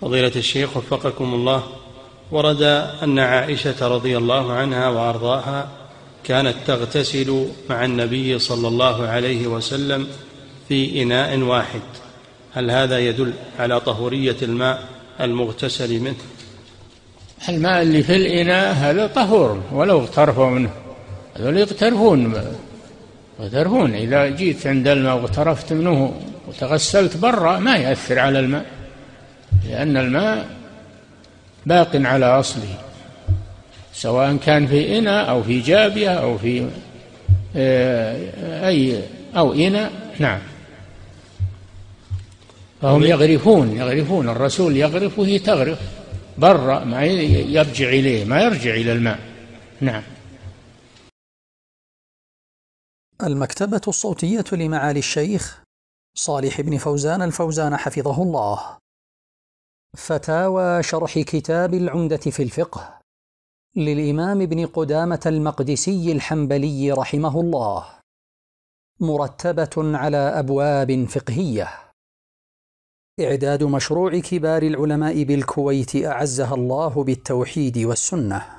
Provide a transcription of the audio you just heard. فضيلة الشيخ وفقكم الله، ورد أن عائشة رضي الله عنها وأرضاها كانت تغتسل مع النبي صلى الله عليه وسلم في إناء واحد، هل هذا يدل على طهورية الماء المغتسل منه؟ الماء اللي في الإناء هذا طهور ولو اغترفوا منه، هذول يغترفون. إذا جيت عند الماء واغترفت منه وتغسلت برا ما يأثر على الماء، لأن الماء باق على أصله، سواء كان في إناء أو في جابية أو في أي أو إناء. نعم، فهم يغرفون، الرسول يغرف وهي تغرف برا، ما يرجع إليه، ما يرجع إلى الماء. نعم. المكتبة الصوتية لمعالي الشيخ صالح بن فوزان الفوزان حفظه الله، فتاوى شرح كتاب العمدة في الفقه للإمام ابن قدامة المقدسي الحنبلي رحمه الله، مرتبة على أبواب فقهية. إعداد مشروع كبار العلماء بالكويت أعزها الله بالتوحيد والسنة.